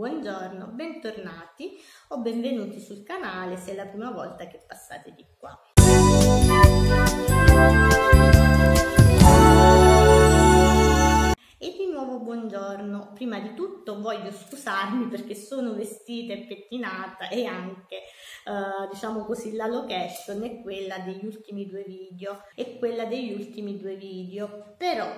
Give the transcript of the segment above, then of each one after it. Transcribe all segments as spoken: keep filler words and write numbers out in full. buongiorno, bentornati o benvenuti sul canale se è la prima volta che passate di qua. E di nuovo buongiorno. Prima di tutto voglio scusarmi perché sono vestita e pettinata e anche eh, diciamo così la location è quella degli ultimi due video è quella degli ultimi due video però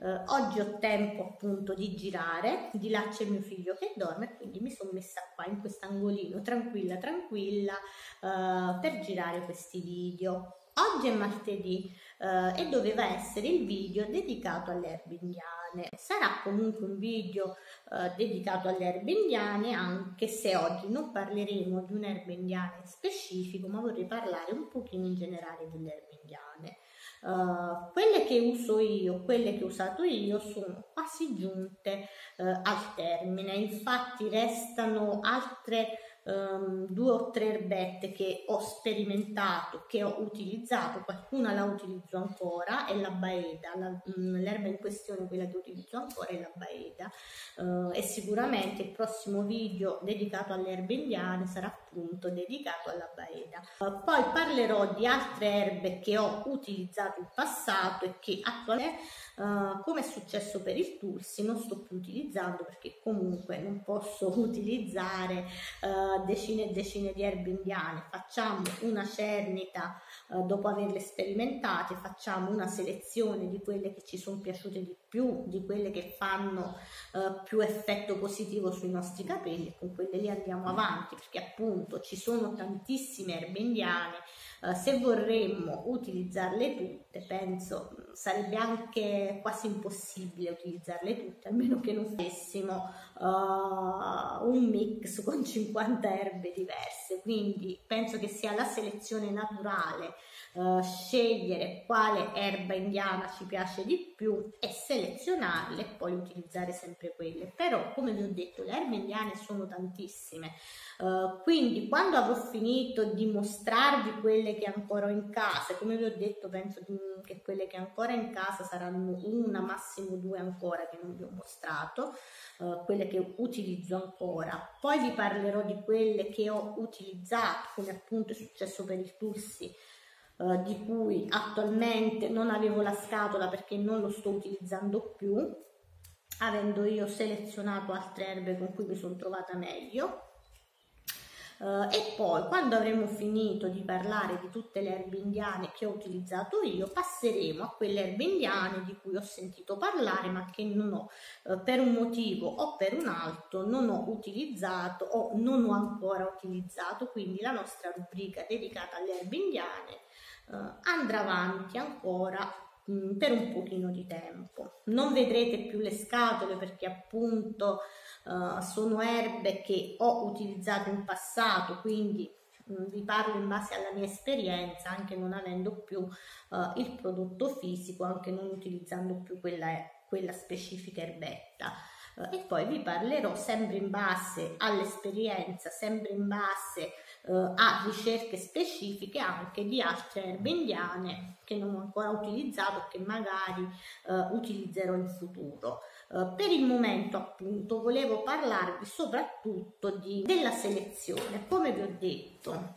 eh, oggi ho tempo appunto di girare, di là c'è mio figlio che dorme, quindi mi sono messa qua in quest'angolino tranquilla tranquilla eh, per girare questi video. Oggi è martedì eh, e doveva essere il video dedicato alle erbe indiane. Sarà comunque un video eh, dedicato alle erbe indiane, anche se oggi non parleremo di un'erba indiana in specifico, ma vorrei parlare un pochino in generale delle erbe indiane. Uh, quelle che uso io, quelle che ho usato io sono quasi giunte uh, al termine, infatti restano altre um, due o tre erbette che ho sperimentato, che ho utilizzato, qualcuna la utilizzo ancora, è la baeda, l'erba in questione, quella che utilizzo ancora è la baeda uh, e sicuramente il prossimo video dedicato alle erbe indiane sarà appunto dedicato alla baeda. Uh, poi parlerò di altre erbe che ho utilizzato in passato e che attualmente uh, come è successo per il tulsi non sto più utilizzando, perché comunque non posso utilizzare uh, decine e decine di erbe indiane. Facciamo una cernita uh, dopo averle sperimentate, facciamo una selezione di quelle che ci sono piaciute di più, di quelle che fanno uh, più effetto positivo sui nostri capelli, e con quelle lì andiamo avanti, perché appunto ci sono tantissime erbe indiane. Uh, se vorremmo utilizzarle tutte, penso sarebbe anche quasi impossibile utilizzarle tutte, almeno che non facessimo uh, un mix con cinquanta erbe diverse, quindi penso che sia la selezione naturale uh, scegliere quale erba indiana ci piace di più e selezionarle e poi utilizzare sempre quelle. Però come vi ho detto le erbe indiane sono tantissime, uh, quindi quando avrò finito di mostrarvi quelle che ancora ho in casa, come vi ho detto penso che quelle che ancora in casa saranno una, massimo due ancora che non vi ho mostrato, eh, quelle che utilizzo ancora. Poi vi parlerò di quelle che ho utilizzato, come appunto è successo per il tulsi, eh, di cui attualmente non avevo la scatola perché non lo sto utilizzando più, avendo io selezionato altre erbe con cui mi sono trovata meglio. Uh, e poi quando avremo finito di parlare di tutte le erbe indiane che ho utilizzato io, passeremo a quelle erbe indiane di cui ho sentito parlare ma che non ho, uh, per un motivo o per un altro, non ho utilizzato o non ho ancora utilizzato, quindi la nostra rubrica dedicata alle erbe indiane uh, andrà avanti ancora per un pochino di tempo. Non vedrete più le scatole perché appunto uh, sono erbe che ho utilizzato in passato, quindi mh, vi parlo in base alla mia esperienza, anche non avendo più uh, il prodotto fisico, anche non utilizzando più quella, quella specifica erbetta. Uh, e poi vi parlerò sempre in base all'esperienza, sempre in base Uh, a ricerche specifiche anche di altre erbe indiane che non ho ancora utilizzato e che magari uh, utilizzerò in futuro. Uh, per il momento appunto volevo parlarvi soprattutto di, della selezione. Come vi ho detto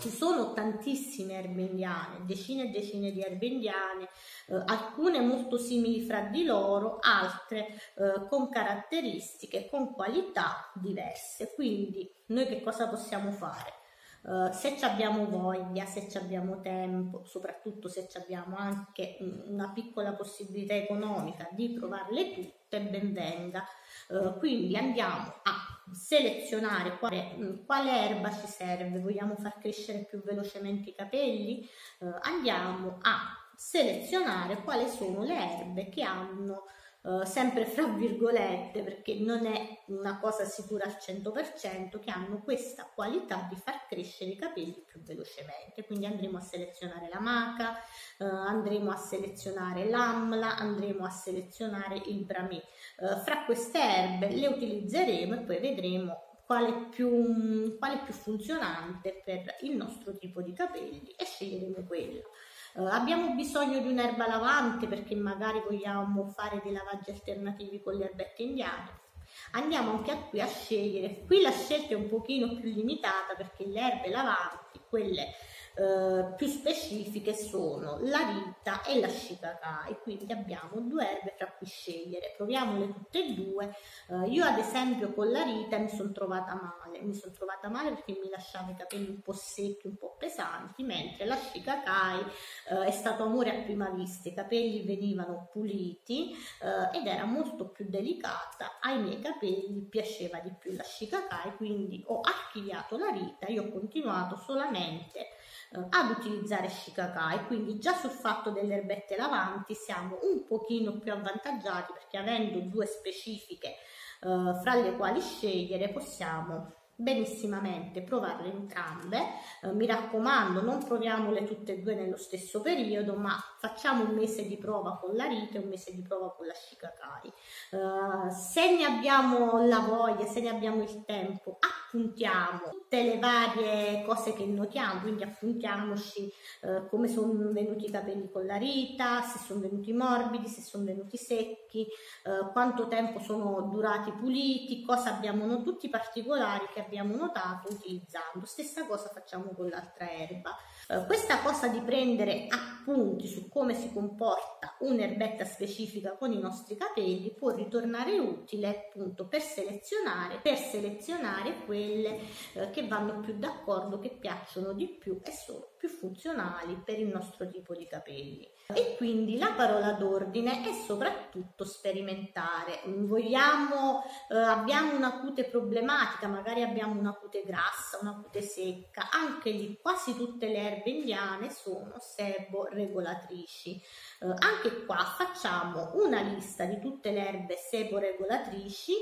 ci sono tantissime erbe indiane, decine e decine di erbe indiane, eh, alcune molto simili fra di loro, altre eh, con caratteristiche, con qualità diverse. Quindi noi che cosa possiamo fare? Uh, se ci abbiamo voglia, se ci abbiamo tempo, soprattutto se ci abbiamo anche una piccola possibilità economica di provarle tutte, ben venga. Uh, quindi andiamo a selezionare quale, mh, quale erba ci serve. Vogliamo far crescere più velocemente i capelli? Uh, andiamo a selezionare quali sono le erbe che hanno Uh, sempre fra virgolette, perché non è una cosa sicura al cento per cento, che hanno questa qualità di far crescere i capelli più velocemente. Quindi andremo a selezionare la maca, uh, andremo a selezionare l'amla, andremo a selezionare il brahmi. Uh, fra queste erbe le utilizzeremo e poi vedremo quale più, quale più funzionante per il nostro tipo di capelli e sceglieremo quella. Uh, abbiamo bisogno di un'erba lavante perché magari vogliamo fare dei lavaggi alternativi con le erbette indiane. Andiamo anche qui a scegliere, qui la scelta è un pochino più limitata perché le erbe lavanti, quelle eh, più specifiche, sono la vita e la shikaka, e quindi abbiamo due erbe tra cui scegliere. Proviamole tutte e due. Eh, io ad esempio con la vita mi sono trovata male, mi sono trovata male perché mi lasciava i capelli un po' secchi, un po' pesanti, mentre la shikakai eh, è stato amore a prima vista, i capelli venivano puliti eh, ed era molto più delicata, ai miei capelli piaceva di più la shikakai, quindi ho archiviato la vita e ho continuato solamente eh, ad utilizzare shikakai. Quindi già sul fatto delle erbette lavanti siamo un pochino più avvantaggiati perché avendo due specifiche eh, fra le quali scegliere possiamo benissimamente provarle entrambe. Eh, mi raccomando, non proviamole tutte e due nello stesso periodo, ma facciamo un mese di prova con la Rita e un mese di prova con la Shikakai. Eh, se ne abbiamo la voglia, se ne abbiamo il tempo, appuntiamo tutte le varie cose che notiamo, quindi appuntiamoci eh, come sono venuti i capelli con la Rita, se sono venuti morbidi, se sono venuti secchi, eh, quanto tempo sono durati puliti, cosa abbiamo, non tutti i particolari che abbiamo notato utilizzando. Stessa cosa facciamo con l'altra erba. Eh, questa cosa di prendere appunti su come si comporta un'erbetta specifica con i nostri capelli può ritornare utile appunto per selezionare per selezionare quelle eh, che vanno più d'accordo, che piacciono di più e sono più funzionali per il nostro tipo di capelli. E quindi la parola d'ordine è soprattutto sperimentare. Vogliamo, eh, abbiamo una cute problematica, magari abbiamo una cute grassa, una cute secca, anche lì quasi tutte le erbe indiane sono sebo-regolatrici. Eh, anche qua facciamo una lista di tutte le erbe sebo-regolatrici,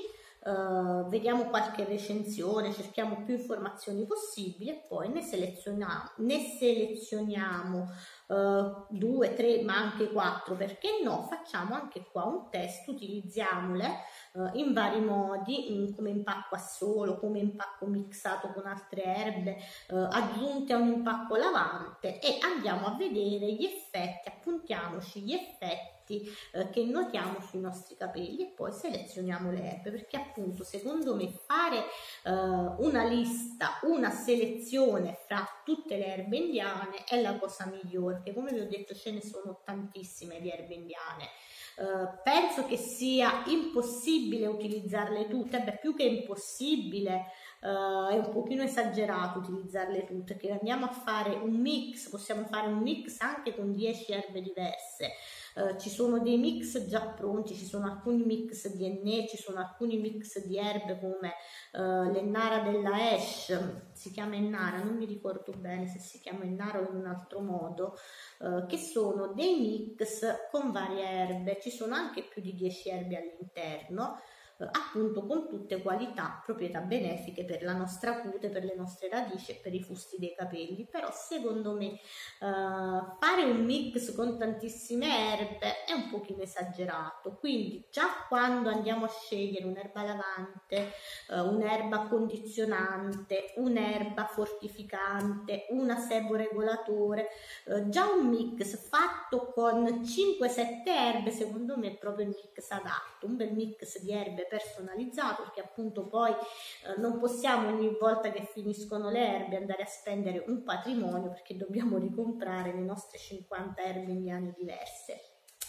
eh, vediamo qualche recensione, cerchiamo più informazioni possibili e poi ne selezioniamo, ne selezioniamo Uh, due, tre, ma anche quattro, perché no? Facciamo anche qua un test, utilizziamole uh, in vari modi, in, come impacco a solo, come impacco mixato con altre erbe, uh, aggiunte a un impacco lavante, e andiamo a vedere gli effetti, appuntiamoci gli effetti uh, che notiamo sui nostri capelli e poi selezioniamo le erbe, perché appunto secondo me fare uh, una lista, una selezione fra tutte le erbe indiane è la cosa migliore. Che come vi ho detto ce ne sono tantissime di erbe indiane, eh, penso che sia impossibile utilizzarle tutte. Beh, più che impossibile eh, è un pochino esagerato utilizzarle tutte, che andiamo a fare un mix, possiamo fare un mix anche con dieci erbe diverse. Eh, ci sono dei mix già pronti, ci sono alcuni mix di enne, ci sono alcuni mix di erbe come eh, l'ennara della Ash, si chiama ennara, non mi ricordo bene se si chiama ennara o in un altro modo, eh, che sono dei mix con varie erbe, ci sono anche più di dieci erbe all'interno, eh, appunto con tutte qualità, proprietà benefiche per la nostra cute, per le nostre radici e per i fusti dei capelli. Però secondo me eh, fare un mix con tantissime erbe è un pochino esagerato, quindi già quando andiamo a scegliere un'erba lavante, eh, un'erba condizionante, un'erba fortificante, una seboregolatore, eh, già un mix fatto con cinque sette erbe secondo me è proprio il mix adatto, un bel mix di erbe personalizzato, perché appunto poi eh, non possiamo ogni volta che finiscono le erbe andare a spendere un patrimonio, perché dobbiamo ricomprare le nostre cinquanta erbe indiane diverse,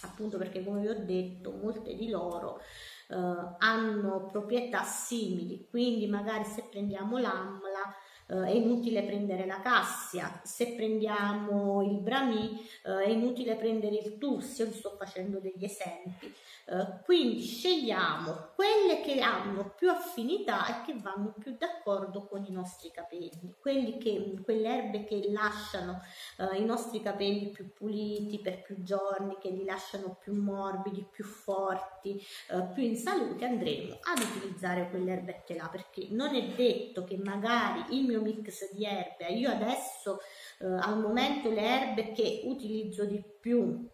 appunto perché come vi ho detto molte di loro eh, hanno proprietà simili, quindi magari se prendiamo l'amla Uh, è inutile prendere la cassia, se prendiamo il brahmi uh, è inutile prendere il tursio, vi sto facendo degli esempi. Uh, quindi scegliamo quelle che hanno più affinità e che vanno più d'accordo con i nostri capelli, quelli che, quelle erbe che lasciano uh, i nostri capelli più puliti per più giorni, che li lasciano più morbidi, più forti, uh, più in salute. Andremo ad utilizzare quelle erbette là, perché non è detto che magari il mio mix di erbe, io adesso eh, al momento le erbe che utilizzo di più,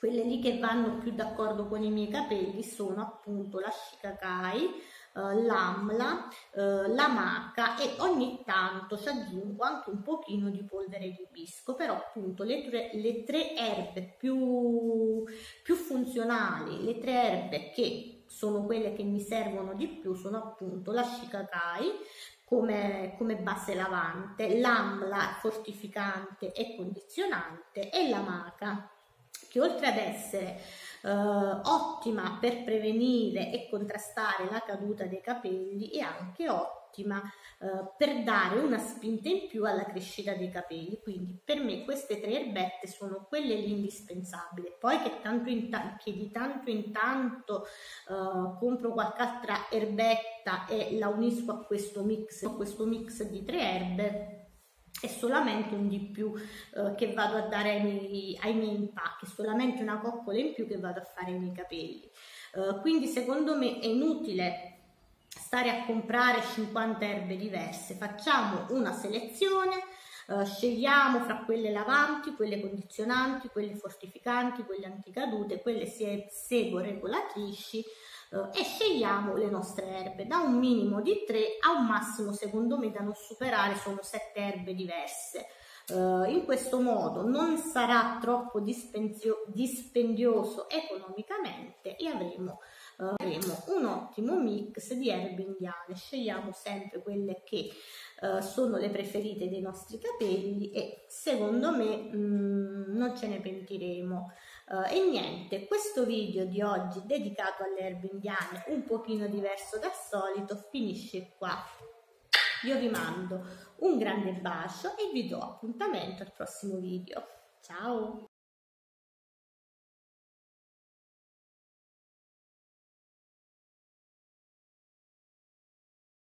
quelle lì che vanno più d'accordo con i miei capelli, sono appunto la shikakai, Uh, l'amla, uh, la maca, e ogni tanto ci aggiungo anche un pochino di polvere di ibisco. Però appunto le tre, le tre erbe più, più funzionali, le tre erbe che sono quelle che mi servono di più, sono appunto la Shikakai come, come base lavante, l'Amla fortificante e condizionante e la Maca, che oltre ad essere eh, ottima per prevenire e contrastare la caduta dei capelli, è anche ottima eh, per dare una spinta in più alla crescita dei capelli. Quindi per me queste tre erbette sono quelle indispensabili. Poi che, tanto in ta che di tanto in tanto eh, compro qualche altra erbetta e la unisco a questo mix, a questo mix di tre erbe, è solamente un di più eh, che vado a dare ai miei, ai miei impacchi, è solamente una coccola in più che vado a fare ai miei capelli. Eh, quindi secondo me è inutile stare a comprare cinquanta erbe diverse, facciamo una selezione, eh, scegliamo fra quelle lavanti, quelle condizionanti, quelle fortificanti, quelle anticadute, quelle seguo regolatrici, e scegliamo le nostre erbe da un minimo di tre a un massimo, secondo me, da non superare, sono sette erbe diverse. Eh, in questo modo non sarà troppo dispendioso economicamente e avremo, eh, avremo un ottimo mix di erbe indiane. Scegliamo sempre quelle che eh, sono le preferite dei nostri capelli e secondo me mh, non ce ne pentiremo. Uh, e niente, questo video di oggi dedicato alle erbe indiane, un pochino diverso dal solito, finisce qua. Io vi mando un grande bacio e vi do appuntamento al prossimo video. Ciao!